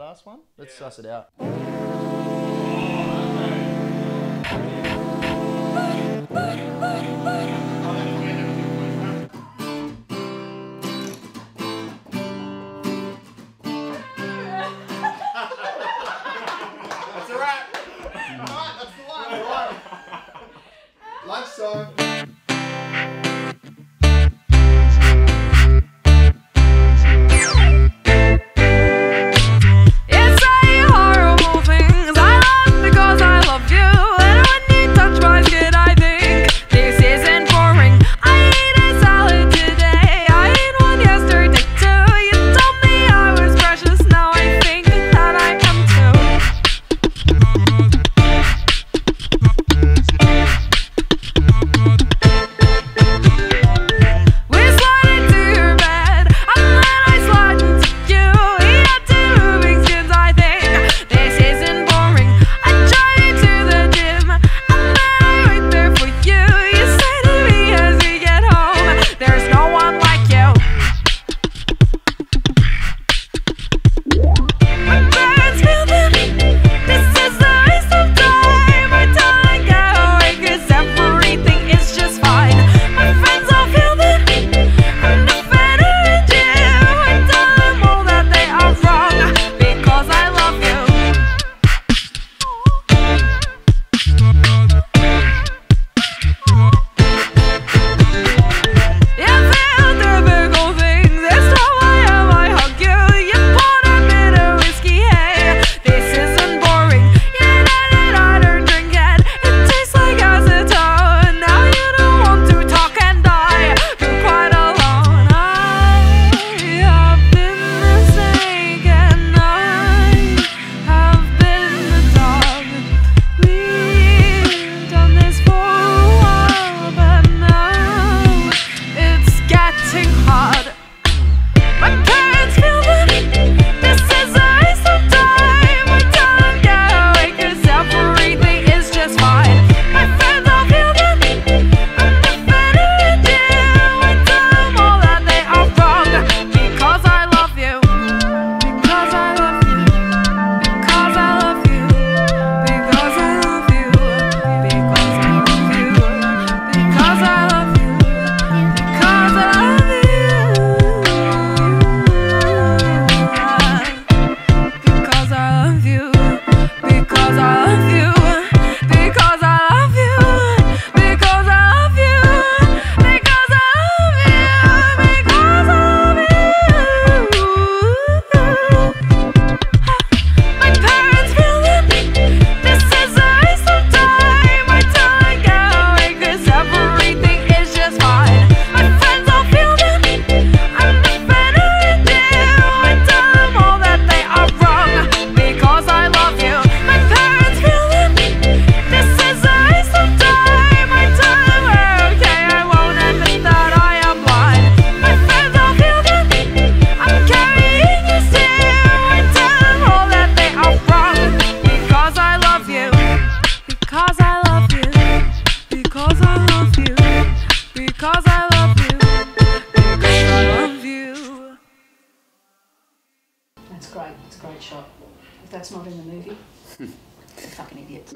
our last one? Let's suss it out. That's a wrap. Alright, that's the one. Like so. It's a great shot. If that's not in the movie, you're a fucking idiot.